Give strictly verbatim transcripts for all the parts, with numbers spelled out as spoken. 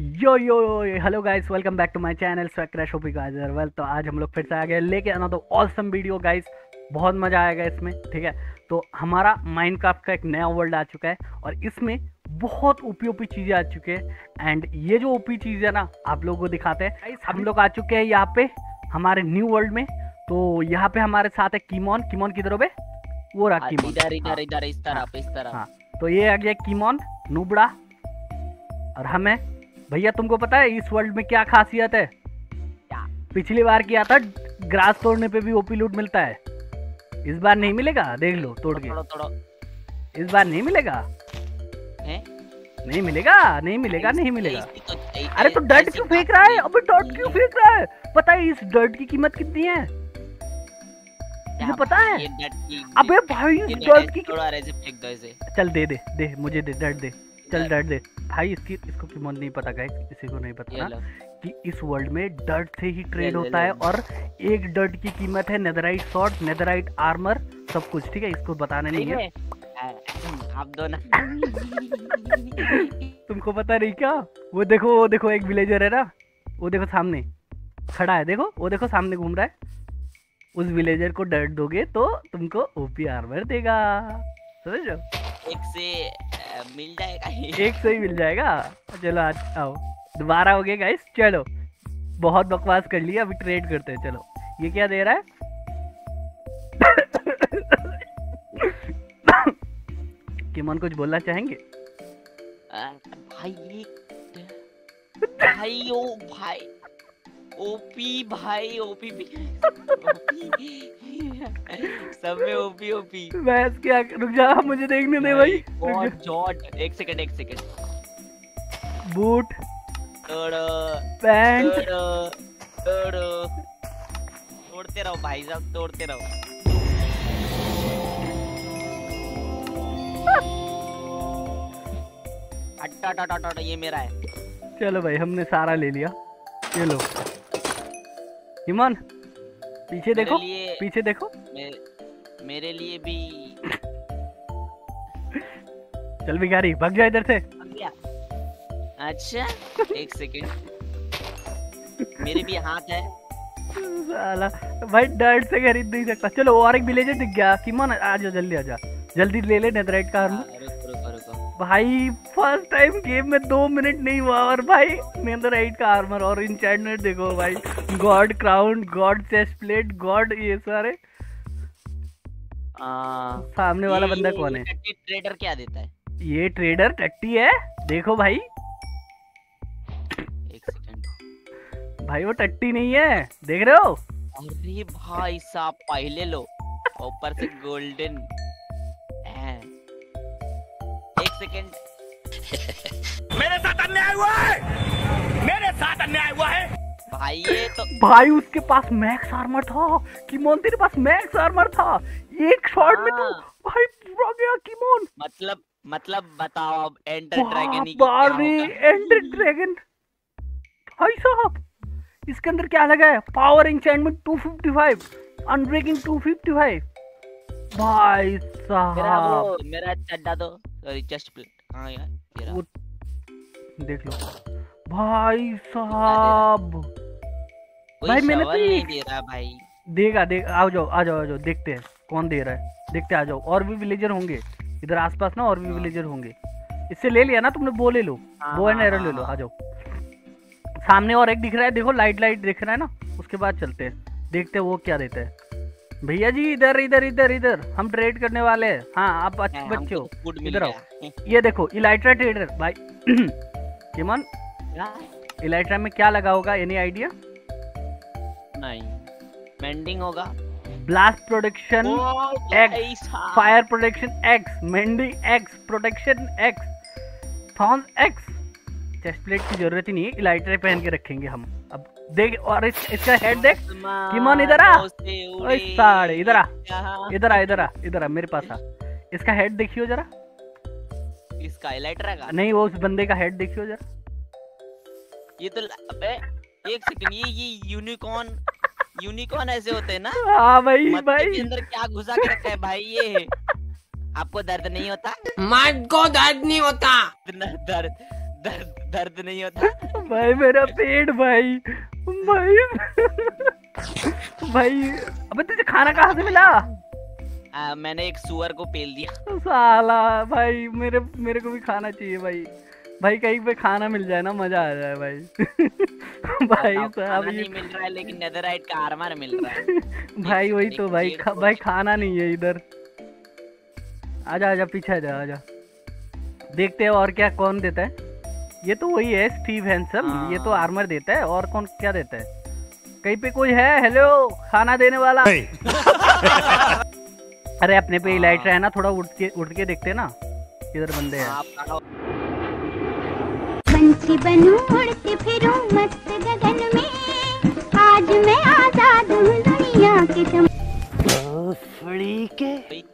Yo yo hello guys, welcome back to my channel crash OP geyser. Well तो आज हम लोग फिर से आ गए लेके आना तो ऑसम वीडियो गाइस, बहुत मज़ा आएगा इसमें। ठीक है, तो हमारा माइनक्राफ्ट का एक नया वर्ल्ड आ चुका है और इसमें बहुत ओपी ओपी चीज़ें आ चुकी है। एंड ये जो ओपी चीज़ है ना, आप लोगों को दिखाते हैं। हम लोग आ चुके हैं यहाँ पे हमारे न्यू वर्ल्ड में। तो यहाँ पे हमारे साथ है कीमोन। कीमोन की तरफ वो रहा कीमोन, इधर इधर इधर इस तरफ इस तरफ। हाँ, तो ये आ गया कीमोन, नुबड़ा और हमें। भैया तुमको पता है इस वर्ल्ड में क्या खासियत है? पिछली बार किया था ग्रास तोड़ने पे भी ओपी लूट मिलता है, इस बार नहीं मिलेगा। देख लो तोड़ के, इस बार नहीं मिलेगा, नहीं मिलेगा, नहीं मिलेगा, नहीं मिलेगा। अरे तो डर्ट क्यों फेंक रहा है? अबे डर्ट क्यों फेंक रहा है? पता है इस डर्ट की कीमत कितनी है? मुझे पता है। अबे भाई इस डर्ट की, चल दे दे दे मुझे, दे डर्ट दे, चल डर्ट दे भाई। इसकी इसको कीमत नहीं पता गाइस, किसी को नहीं पता ना कि इस वर्ल्ड में डर्ट से ही ट्रेड होता है। और एक डर्ट की कीमत है नेदराइट शॉर्ट, नेदराइट आर्मर, सब कुछ। ठीक है, इसको बताना नहीं है आप दोनों। तुमको पता नहीं क्या? वो देखो, वो देखो एक विलेजर है ना, वो देखो सामने खड़ा है, देखो वो देखो सामने घूम रहा है। उस विलेजर को डर्ट दोगे तो तुमको ओपी आर्मर देगा, समझ लो। एक से मिल जाएगा, एक से ही मिल जाएगा। चलो आज आओ दोबारा हो गया गाइस। चलो बहुत बकवास कर लिया, अभी ट्रेड करते हैं। चलो ये क्या दे रहा है? कीमोन कुछ बोलना चाहेंगे? आ, भाई भाई ओ भाई ओपी, भाई ओपी सब में ओपी ओपी। बस क्या, रुक जा मुझे देखने दे भाई। और जॉर्ज एक सेकंड एक सेकंड। बूट तोड़ो, पैंट तोड़ो, तोड़ते रहो भाई साहब, तोड़ते रहो। अट्टा टा टा टा, ये मेरा है। चलो भाई हमने सारा ले लिया। चलो कीमोन पीछे देखो, पीछे देखो मेरे, मेरे लिए भी। चल भिखारी भाग जा इधर से। अच्छा एक सेकंड, मेरे भी हाथ है साला। भाई डर्ट से खरीद नहीं सकता। चलो और एक विलेजर दिख गया। कीमोन आ जा, जल्दी आ जा, जल्दी ले ले नेदराइट का आर्मर। भाई फर्स्ट टाइम गेम में दो मिनट नहीं हुआ और भाई नेदराइट का आर्मर और एन्चेंटमेंट देखो भाई, god crown, god chest plate, god ये सारे। आ, सामने वाला बंदा कौन है? ट्रेडर क्या देता है ये ट्रेडर? टट्टी है देखो भाई, एक सेकंड भाई वो टट्टी नहीं है, देख रहे हो? अरे भाई साहब पहले लो ऊपर से गोल्डन सेकंड। मेरे साथ अन्याय हुआ है, मेरे साथ अन्याय हुआ है भाई। ये तो भाई उसके पास मैक्स आर्मर था, कीमोन तेरे पास मैक्स आर्मर था, एक शॉट में तू भाई पूरा गया कीमोन। मतलब मतलब बताओ अब एंडर ड्रैगन ही बार भी एंडर ड्रैगन भाई साहब। इसके अंदर क्या लगा है? Power enchantment two fifty five, unbreaking two fifty five. भाई साहब मेरा वो मेरा चड्डा दो, सॉरी चेस्ट प्लेट। हाँ यार वो देख लो भाई साहब। भाई मैंने तो नहीं दे रहा भाई, देगा देगा। आओ जाओ, आ जाओ, आ जाओ, देखते हैं कौन दे रहा है, देखते आ जाओ। और भी विलेजर होंगे इधर आसपास ना, और भी विलेजर होंगे। इससे ले लिया ना तुमने, वो ले लो, वो एंड एरो ले लो। आ जाओ, सामने और एक दिख रहा है, देखो लाइट लाइट दिख रहा है ना, उसके बाद चलते हैं, देखते हैं वो क्या देता है। भैया जी इधर इधर इधर इधर, हम ट्रेड करने वाले हैं। हाँ आप अच्छे बच्चे हो, इधर आओ। ये देखो इलाइट्रा ट्रेडर भाई। कीमोन इलाइट्रा में क्या लगा होगा, एनी आइडिया? नहीं, मेंडिंग होगा, blast protection X, fire protection X, mending X, protection X, thorns X. Chest plate की जरूरत ही नहीं है, इलाइट्रा पहन के रखेंगे हम अब। देख और इस, इसका हेड देख। कीमोन इधर आ, ओए साले इधर आ, इधर आ, इधर आ, इधर आ मेरे पास आ। इसका हेड देखियो जरा, इसका इलाइट्रा का नहीं, वो उस बंदे का हेड देखियो जरा। ये तो अबे एक सेकंड, ये ये यूनिकॉर्न यूनिकॉर्न ऐसे होते हैं ना। हां भाई भाई इसके अंदर क्या घुसा के रखा है भाई ये? आपको दर्द नहीं होता? माय गॉड दर्द नहीं होता, दर्द दर्द दर्द नहीं होता भाई मेरा पेट भाई भाई भाई अबे तुझे खाना कहाँ से मिला? आ, मैंने एक सुअर को पेल दिया साला। भाई मेरे मेरे को भी खाना चाहिए भाई। भाई कहीं पे खाना मिल जाए ना मजा आ जाए भाई। भाई साहब नहीं मिल रहा है लेकिन नेदरराइट का आर्मर मिल रहा है। भाई वही तो भाई खा, भाई खाना नहीं है इधर। आजा आजा पीछे आजा आजा देखते हैं और क्या कौन देता है। ये तो वही है स्टीव हैंसल, ये तो आर्मर देता है और कौन क्या देता है? कहीं पे कोई है हेलो खाना देने वाला? अरे अपने पे इलाइट है ना, थोड़ा उठ के उठ के देखते ना इधर बंदे हैं। पंछी बनूं उड़ती फिरूं मस्त गगन में, आज मैं आजाद हूँ दुनिया के सम।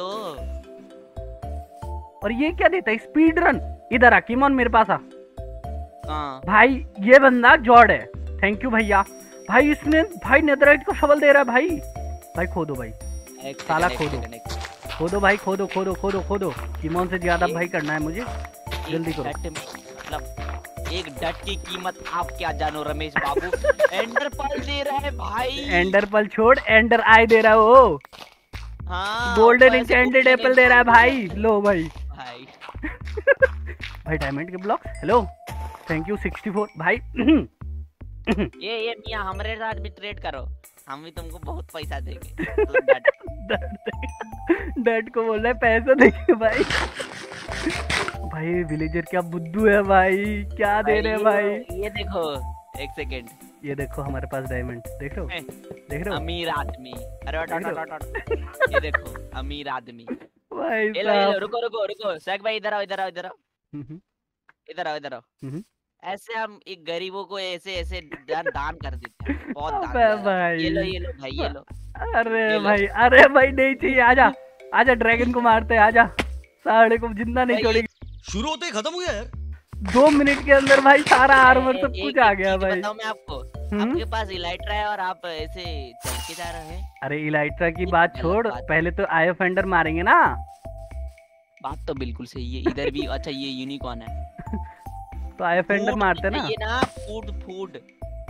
तो और ये क्या देता है स्पीड रन? इधर आ किमोन मेरे पास आ। हाँ। भाई ये बंदा जॉर्ड है, थैंक यू भैया। भाई इसने भाई नेदरराइट को सबल दे रहा है भाई। भाई खो दो भाई साला खो दो खो दो भाई खो दो खो दो खो दो खो दो। किमोन से ज्यादा भाई करना है मुझे, जल्दी करो। एक डट की कीमत आप क्या जानो रमेश बाबू। एंडर पर्ल दे रहा है भाई। एंडर पर्ल छोड़ एंडर आई दे रहा है वो। हाँ, गोल्डन इंचेंटेड एप्पल दे रहा है भाई। लो भाई भाई भाई डायमंड के ब्लॉक। Hello thank you sixty four भाई। ये ये मियां हमारे साथ भी ट्रेड करो, हम भी तुमको बहुत पैसा देंगे। डट को बोल रहा है पैसा देंगे भाई। भाई विलेजर क्या बुद्धू है भाई, क्या दे रहे भाई। ये देखो एक सेकेंड, ये देखो हमारे पास डायमंड देख रहे हो देख रहे हो अमीर आदमी। अरे ये देखो अमीर आदमी भाई। ये लो ये लो रुको रुको रुको सैक भाई इधर आओ इधर आओ इधर आओ इधर आओ इधर आओ। ऐसे हम एक गरीबों को ऐसे ऐसे दान कर देते हैं, बहुत दान भाई। ये लो ये लो भाई ये लो। अरे भाई अरे भाई नहीं चाहिए। आजा आजा ड्रैगन को मारते हैं, आजा साढ़े को जिंदा नहीं छोड़ेगी। शुरू होते ही खत्म हो गया यार दो मिनट के अंदर भाई। सारा आर्मर सब कुछ आ गया भाई। बताऊं मैं आपको, आपके पास इलाइट्रा है और आप ऐसे चल के जा रहे हैं। अरे इलाइट्रा की बात छोड़, पहले तो आई ऑफ एंडर मारेंगे ना। बात तो बिल्कुल सही है। इधर भी अच्छा ये यूनिकॉर्न है तो आई ऑफ एंडर मारते ना। ये ना फूड फूड।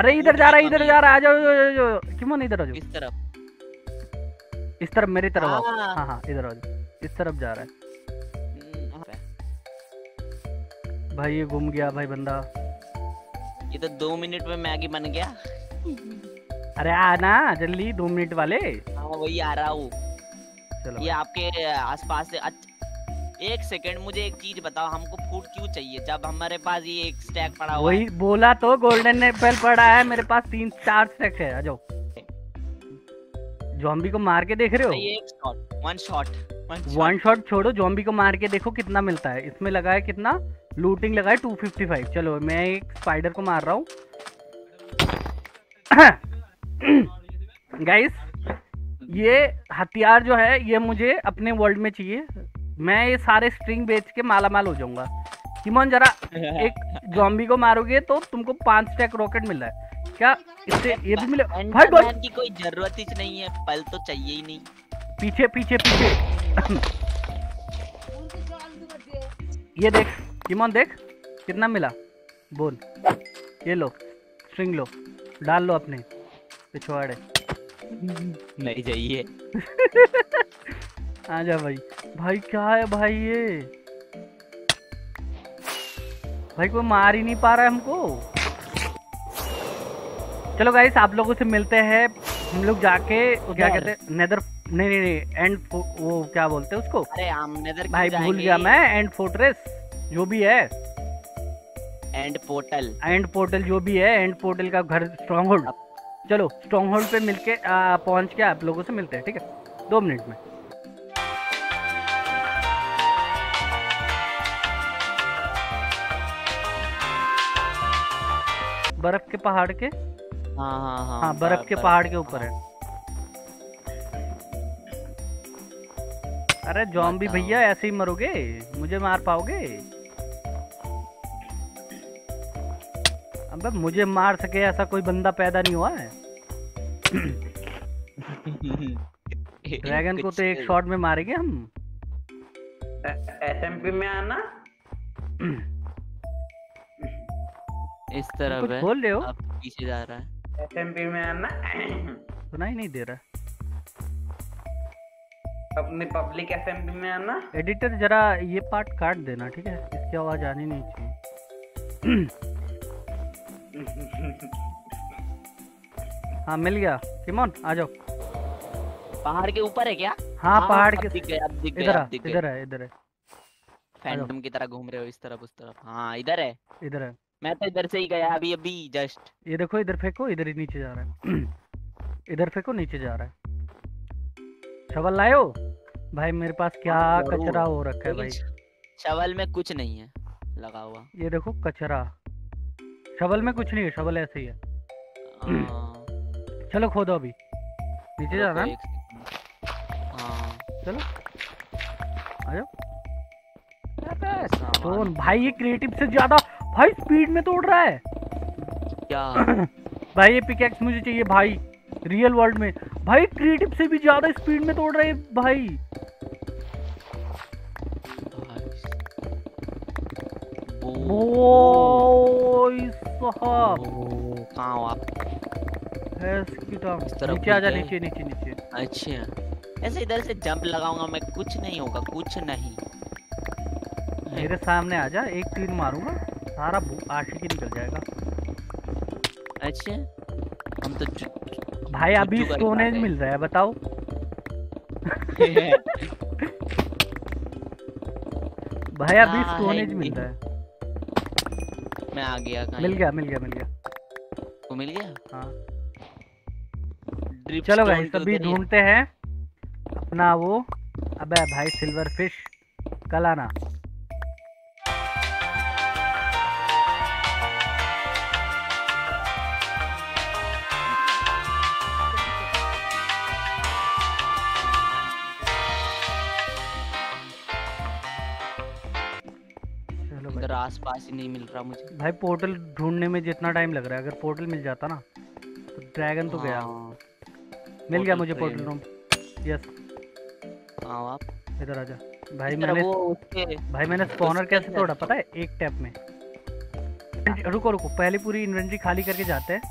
अरे इधर जा रहा है इधर जा रहा है। आ जाओ किमोन इधर आ जाओ। इस तरफ इस तरफ मेरी तरफ। हाँ हाँ इधर आ जाओ। इस तरफ जा रहा है भाई। ये घूम गया भाई बंदा। ये तो दो मिनट में मैगी बन गया। अरे आना जल्दी दो मिनट वाले। हाँ वही आ रहा हूँ। ये आपके आसपास से अच्छा। एक सेकंड मुझे एक चीज बताओ, हमको फूड क्यों चाहिए जब हमारे पास ये एक स्टैक पड़ा हुआ है? वही बोला तो गोल्डन एप्पल पड़ा है मेरे पास, तीन चार स्टैक है। आ जाओ ज़ॉम्बी को मार के देख रहे हो? एक shot one shot one shot छोड़ो, ज़ॉम्बी को मार के देखो कितना मिलता है। इसमें लगा है कितना लूटिंग लगा है टू फिफ्टी फाइव। चलो मैं एक स्पाइडर को मार रहा हूँ। गाइस ये हथियार जो है ये मुझे अपने वर्ल्ड में चाहिए। मैं ये सारे स्ट्रिंग बेच के माला माल हो जाऊंगा। किमोन जरा एक ज़ॉम्बी को मारोगे तो तुमको पांच स्टैक रॉकेट मिल रहा है क्या? इससे ये भी मिले भाई। बॉल की कोई जरूरत ही नहीं है, पल तो चाहिए ही नहीं। पीछे पीछे पीछे ये देख किमोन देख कितना मिला बोल। ये लो स्ट्रिंग लो डाल लो अपने पिछवाड़े। नहीं चाहिए। आजा भाई भाई क्या है भाई ये भाई कोई मार ही नहीं पा रहा है हमको। चलो गाइस आप लोगों से मिलते हैं, हम लोग जाके क्या कहते हैं नेदर नहीं नहीं नहीं एंड वो क्या बोलते हैं उसको? अरे हम नेदर भाई भूल गया मैं। एंड फोर्ट्रेस जो भी है एंड पोर्टल एंड पोर्टल जो भी है एंड पोर्टल का घर स्ट्रॉन्ग होल्ड। चलो स्ट्रॉन्ग होल्ड पे मिलके पहुंच के आप लोगों से मिलते हैं ठीक है दो मिनट में। बर्फ के पहाड़ के हाँ हाँ हाँ हाँ बर्फ के पहाड़ के ऊपर है। अरे ज़ॉम्बी भैया ऐसे ही मरोगे, मुझे मार पाओगे? अबे मुझे मार सके ऐसा कोई बंदा पैदा नहीं हुआ है। ड्रैगन को तो एक शॉट में मारेंगे हम। एसएमपी में आना। इस तरफ है, बोल रहे हो आप, पीछे जा रहा है। एसएमपी में आना सुनाई नहीं दे रहा। अपने पब्लिक एसएमपी में आना। एडिटर जरा ये पार्ट काट देना, ठीक है? इसकी आवाज आनी नहीं चाहिए। हाँ मिल गया। किमोन आ जाओ। पहाड़ के ऊपर है क्या? हाँ पहाड़ के इधर इधर है, इधर है। फैंटम की तरह घूम रहे हो इस तरफ उस तरफ। हाँ इधर है, इधर है। मैं तो इधर से ही गया अभी अभी जस्ट। ये देखो इधर फेंको, इधर ही नीचे जा रहा है। इधर फेंको, नीचे जा रहा है। शवल लायो भाई, मेरे पास क्या कचरा हो रखा है भाई। शवल में कुछ नहीं है लगा हुआ, ये देखो कचरा। शवल में कुछ नहीं है, शवल ऐसे ही है। आ... चलो खोदो, अभी नीचे जा रहा है। चलो आ जाओ भाई। ये क्रिएटिव से ज्यादा भाई स्पीड में तोड़ रहा है क्या? भाई ये पिकैक्स मुझे चाहिए भाई, रियल वर्ल्ड में। भाई क्रिएटिव से भी ज्यादा स्पीड में तोड़ रहा है भाई। कहाँ हो आप? नीचे आजा, नीचे नीचे नीचे। अच्छा ऐसे इधर से जंप लगाऊंगा मैं, कुछ नहीं होगा, कुछ नहीं। मेरे सामने आजा, एक तीर मारूंगा, सारा आशिकी निकल जाएगा। अच्छा हम तो जु... भाई अभी स्टोनेज मिल रहा है, बताओ। भाई अभी स्टोनेज मिल रहा है। मैं आ गया, मिल गया मिल गया मिल गया वो मिल गया। हाँ चलो भाई सभी ढूंढते हैं अपना वो। अबे भाई सिल्वर फिश कल आना। आसपास ही नहीं मिल रहा मुझे भाई। पोर्टल ढूंढने में जितना टाइम लग रहा है, अगर पोर्टल मिल जाता ना तो ड्रैगन तो गया। मिल गया मुझे पोर्टल रूम। यस आओ आप इधर आ जा भाई। मैंने भाई मैंने स्पॉनर कैसे तोड़ा पता है? एक टैप में। रुको रुको, पहले पूरी इन्वेंटरी खाली करके जाते हैं।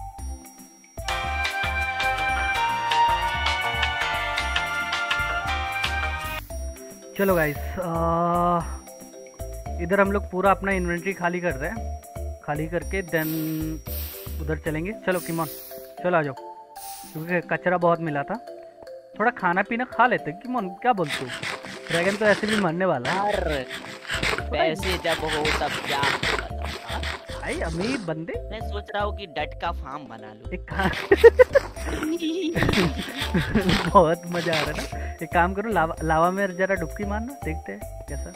चलो गाइस इधर हम लोग पूरा अपना इन्वेंटरी खाली कर रहे हैं। खाली करके देन उधर चलेंगे। चलो किमोन चलो आ जाओ, क्योंकि कचरा बहुत मिला था। थोड़ा खाना पीना खा लेते किमोन, क्या बोलते हो? ड्रैगन तो ऐसे भी मरने वाला है। पैसे जब हो तब क्या भाई, अमीर बंदे। मैं सोच रहा हूँ कि डट का फार्म बना लूं। एक बहुत मजा आ रहा है ना। एक काम करो, लावा लावा में जरा डुबकी मारना, देखते हैं कैसा।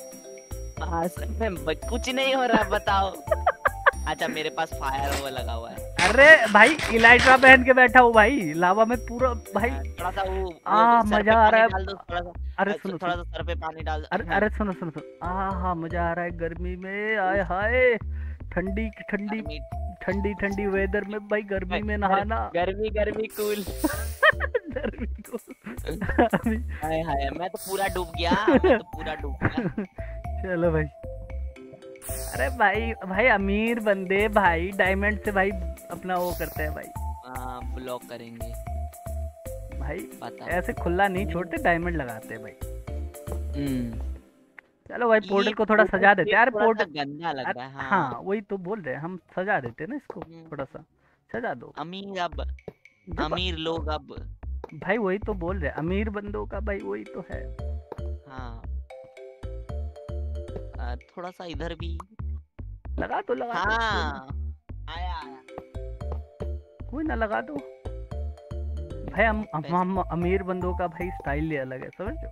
कुछ नहीं हो रहा बताओ। अच्छा मेरे पास फायर वो लगा हुआ है। अरे भाई इलाइट्रा पहन के बैठा हूँ भाई, लावा में पूरा भाई। थोड़ा सा वो आ मजा आ रहा है। अरे सुनो, थोड़ा सा सर पे पानी डाल दो। अरे अरे सुनो सुनो सुनो, आ हा मजा आ रहा है गर्मी में। आय हाय ठंडी ठंडी ठंडी ठंडी वेदर में भाई, गर्मी में नहाना। गर्मी गर्मी कूल। गर्मी कूल। हाय हाय मैं तो पूरा डूब गया, मैं तो पूरा डूब गया। चलो भाई। अरे भाई भाई अमीर बंदे भाई, डायमंड से भाई अपना वो करते हैं भाई। आ, ब्लॉक करेंगे भाई, पता ऐसे खुला नहीं छोड़ते, डायमंड लगाते हैं भाई। चलो भाई पोर्टल को थोड़ा सजा देते हैं। यार पोर्टल गंदा लग रहा है। हाँ, हाँ वही तो बोल रहे हैं, हम सजा देते हैं ना इसको, थोड़ा सा सजा दो। अमीर अब अमीर लोग अब भाई वही तो बोल रहे हैं, अमीर बंदों का भाई वही तो है। हाँ थोड़ा सा इधर भी लगा दो, लगा दो। हाँ, आया आया। कोई ना लगा दो भाई। हम हम अमीर बंदों का भाई स्टाइल ही अलग है, समझो।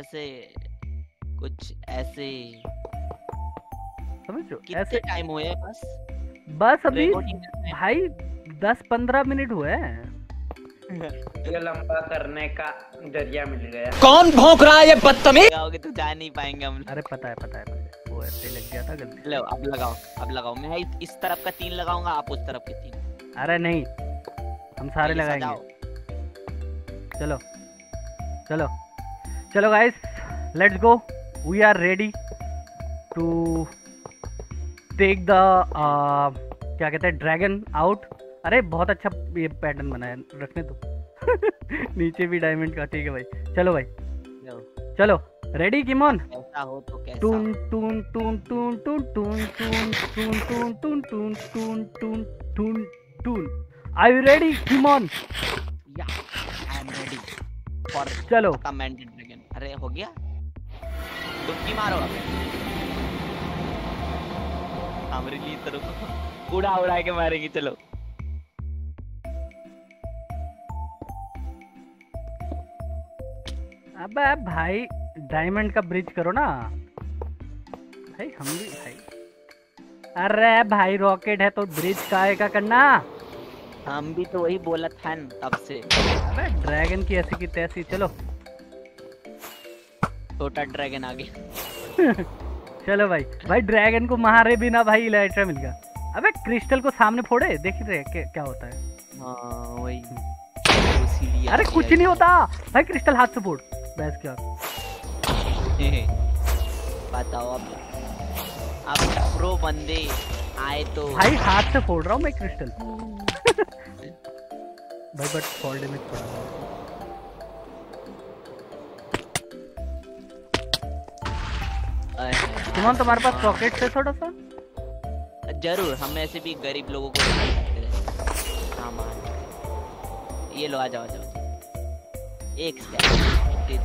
ऐसे कुछ ऐसे समझो। कितने टाइम हुए है? बस बस अभी भाई दस पंद्रह मिनट हुए हैं। ये लंबा करने का जरिया मिल गया। कौन भौंक रहा है ये बदतमीज? आओगे तो जा नहीं पाएंगे हम। अरे पता है पता है मुझे, वो ऐसे लग गया था गलती। लो अब लगाओ, अब लगाओ। मैं इस तरफ का तीन लगाऊंगा, आप उस तरफ के तीन। अरे नहीं हम सारे लगाएंगे। चलो चलो चलो guys let's go, we are ready to take the क्या कहते हैं ड्रैगन आउट। अरे बहुत अच्छा ये पैटर्न बनाया, रखने दो। नीचे भी डायमंड का, ठीक है भाई। चलो भाई चलो, रेडी किमोन? ऐसा हो तो कैसा? टून टून टून टून टून टून टून टून टून टून टून टून टून टून। Are you ready, किमोन? Yeah, I am ready. For चलो commanded dragon. अरे हो गया? डुबकी मारो अब। हमारे लिए तो रुको। उड़ा उड़ा के मारेंगे चलो। अबे भाई डायमंड का ब्रिज करो ना भाई, हम भी भाई। अरे भाई रॉकेट है तो ब्रिज काय का करना, हम भी तो वही बोला था तब से। अबे ड्रैगन की ऐसी की तैसी। चलो छोटा ड्रैगन आ गया। चलो भाई भाई ड्रैगन को मारे बिना भाई इलाइट्रा मिल गया। अबे क्रिस्टल को सामने फोड़े, देख रहे क्या होता है। हाँ वही इसीलिए। अरे कुछ नहीं होता भाई, क्रिस्टल हाथ से फोड़ बस क्या बताओ। अब अब प्रो बंदे आए तो भाई हाथ से फोड़ रहा हूँ मैं क्रिस्टल। भाई बट फॉल डैमेज पड़ा। तुम्हारे तुम्हारे पास रॉकेट है थोड़ा सा? जरूर, हम ऐसे भी गरीब लोगों को सामान। ये लो आ जाओ जाओ, एक स्टैक दे दे।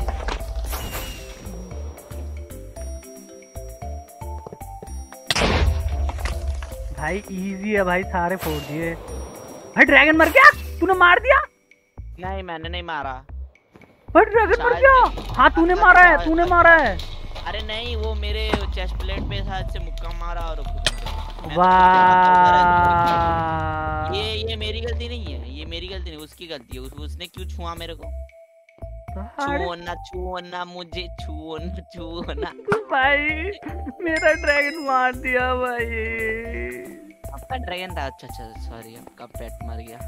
भाई इजी है भाई, सारे फोड़ दिए। भाई ड्रैगन मर गया? तूने मार दिया? नहीं मैंने नहीं मारा। भाई ड्रैगन मर गया? हाँ तूने मारा है, तूने मारा है। अरे नहीं वो मेरे चेस्ट प्लेट पे हाथ से मुक्का मारा और वाह। ये ये मेरी गलती नहीं है, ये मेरी गलती नहीं, उसकी गलती है। उस, उसने क्यों छुआ मेरे को? छुओना छुओना मुझे छुओना छुओना। भाई मेरा ड्रैगन मार दिया भाई। आपका ड्रैगन था? अच्छा अच्छा सॉरी, आपका पेट मर गया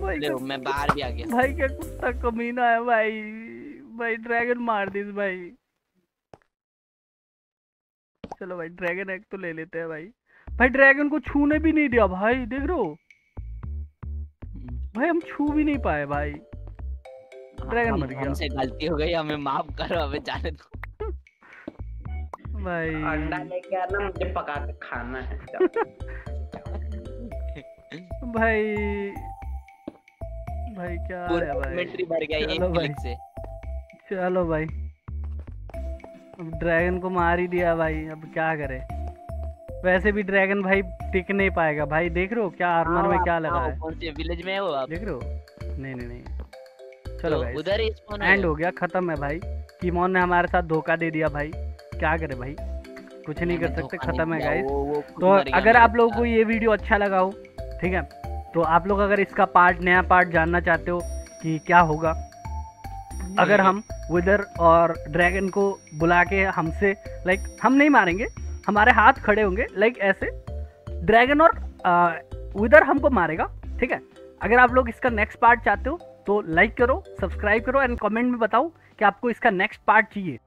भाई। ले मैं बाहर भी आ गया भाई। क्या कुत्ता कमीना है भाई। भाई ड्रैगन मार दिस भाई। चलो भाई ड्रैगन एक तो ले लेते हैं भाई। भाई ड्रैगन को छूने भी नहीं दिया भाई, देख रहे हो भाई हम छू भी नहीं पाए भाई। ड्रैगन मर गया, हमसे गलती हो गई, हमें माफ करो, हमें जाने दो भाई। अंडा लेके आना, मुझे पका के खाना है। भाई भाई क्या है भाई, भर गया चलो भाई से। चलो भाई अब ड्रैगन को मार ही दिया भाई, अब क्या करे। वैसे भी ड्रैगन भाई टिक नहीं पाएगा भाई, देख रहे हो क्या आर्मर में क्या लगा है। कौन से विलेज में हो आप? देख रहे हो? नहीं नहीं नहीं। चलो भाई उधर ही स्पॉन एंड हो गया, खत्म है भाई। किमोन ने हमारे साथ धोखा दे दिया भाई, क्या करे भाई, कुछ नहीं कर सकते, खत्म है गाइस। तो अगर आप लोगों को ये वीडियो अच्छा लगा हो, ठीक है, तो आप लोग अगर इसका पार्ट नया पार्ट जानना चाहते हो कि क्या होगा अगर हम विदर और ड्रैगन को बुला के हमसे लाइक हम नहीं मारेंगे, हमारे हाथ खड़े होंगे लाइक ऐसे, ड्रैगन और विदर हमको मारेगा, ठीक है। अगर आप लोग इसका नेक्स्ट पार्ट चाहते हो तो लाइक करो, सब्सक्राइब करो एंड कॉमेंट में बताओ कि आपको इसका नेक्स्ट पार्ट चाहिए।